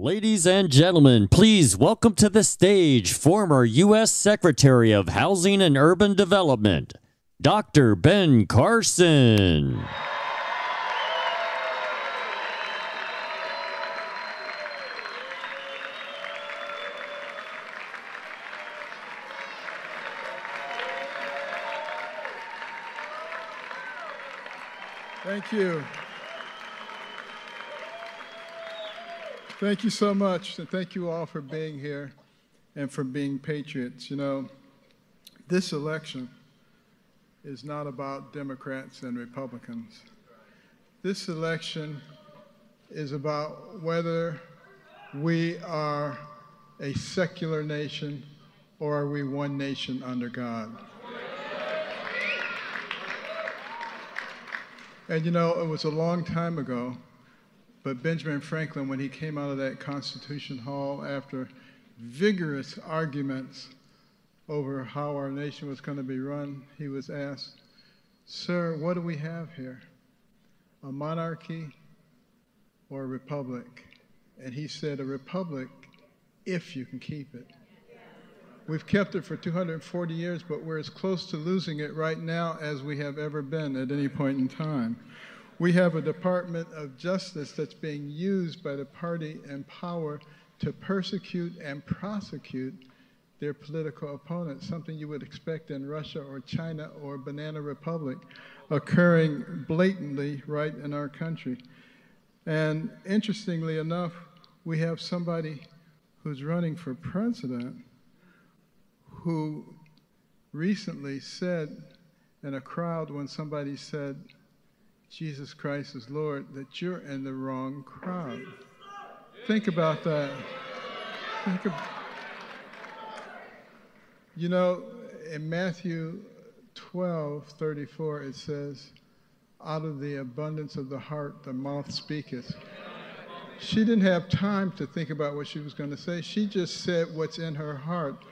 Ladies and gentlemen, please welcome to the stage former U.S. Secretary of Housing and Urban Development, Dr. Ben Carson. Thank you. Thank you so much, and thank you all for being here and for being patriots. You know, this election is not about Democrats and Republicans. This election is about whether we are a secular nation or are we one nation under God. And you know, it was a long time ago, but Benjamin Franklin, when he came out of that Constitution Hall after vigorous arguments over how our nation was going to be run, he was asked, "Sir, what do we have here? A monarchy or a republic?" And he said, "A republic, if you can keep it." We've kept it for 240 years, but we're as close to losing it right now as we have ever been at any point in time. We have a Department of Justice that's being used by the party in power to persecute and prosecute their political opponents, something you would expect in Russia or China or Banana Republic, occurring blatantly right in our country. And interestingly enough, we have somebody who's running for president who recently said in a crowd when somebody said, "Jesus Christ is Lord," that you're in the wrong crowd. Think about that. You know, in Matthew 12:34, it says, "Out of the abundance of the heart, the mouth speaketh." She didn't have time to think about what she was going to say. She just said what's in her heart.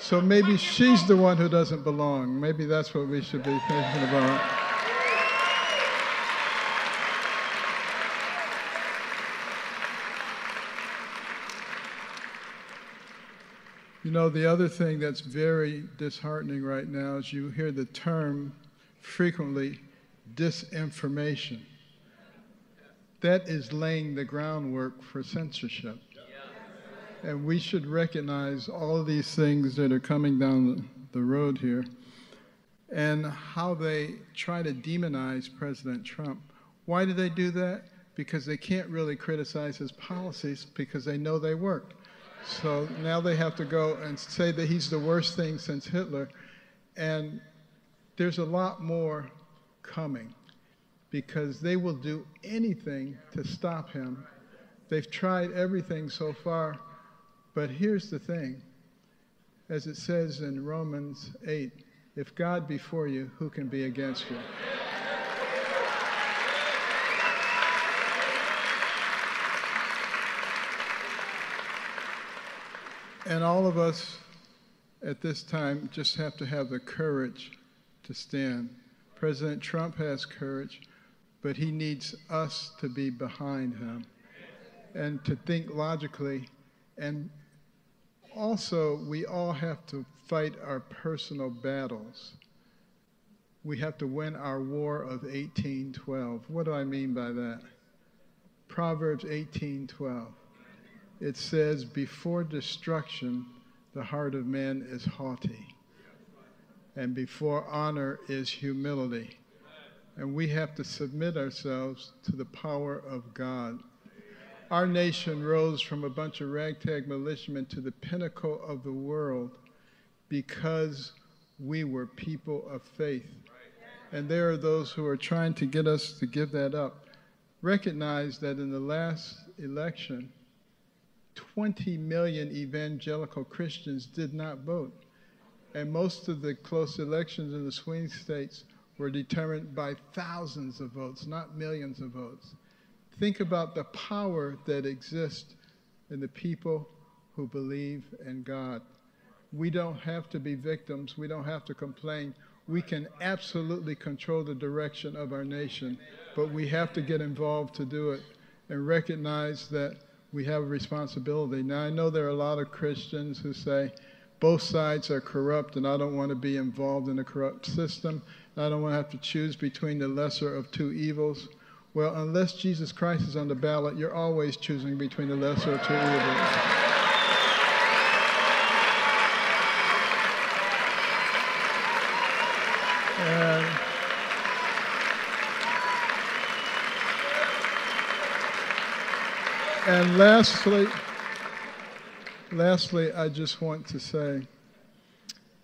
So maybe she's the one who doesn't belong. Maybe that's what we should be thinking about. You know, the other thing that's very disheartening right now is you hear the term frequently, disinformation. That is laying the groundwork for censorship. And we should recognize all of these things that are coming down the road here and how they try to demonize President Trump. Why do they do that? Because they can't really criticize his policies because they know they worked. So now they have to go and say that he's the worst thing since Hitler. And there's a lot more coming because they will do anything to stop him. They've tried everything so far. But here's the thing, as it says in Romans 8, if God be for you, who can be against you? And all of us at this time just have to have the courage to stand. President Trump has courage, but he needs us to be behind him and to think logically. And also, we all have to fight our personal battles. We have to win our war of 1812. What do I mean by that? Proverbs 18:12. It says, "Before destruction, the heart of man is haughty, and before honor is humility." And we have to submit ourselves to the power of God. Our nation rose from a bunch of ragtag militiamen to the pinnacle of the world because we were people of faith. And there are those who are trying to get us to give that up. Recognize that in the last election, 20 million evangelical Christians did not vote. And most of the close elections in the swing states were determined by thousands of votes, not millions of votes. Think about the power that exists in the people who believe in God. We don't have to be victims. We don't have to complain. We can absolutely control the direction of our nation, but we have to get involved to do it and recognize that we have a responsibility. Now, I know there are a lot of Christians who say both sides are corrupt and I don't want to be involved in a corrupt system. I don't want to have to choose between the lesser of two evils. Well, unless Jesus Christ is on the ballot, you're always choosing between the lesser of two evils. And lastly, I just want to say,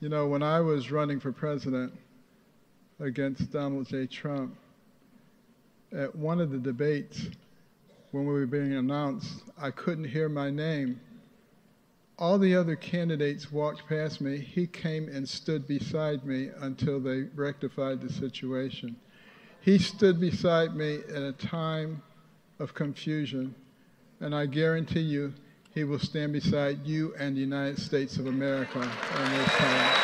you know, when I was running for president against Donald J. Trump, at one of the debates, when we were being announced, I couldn't hear my name. All the other candidates walked past me. He came and stood beside me until they rectified the situation. He stood beside me at a time of confusion. And I guarantee you, he will stand beside you and the United States of America on this time.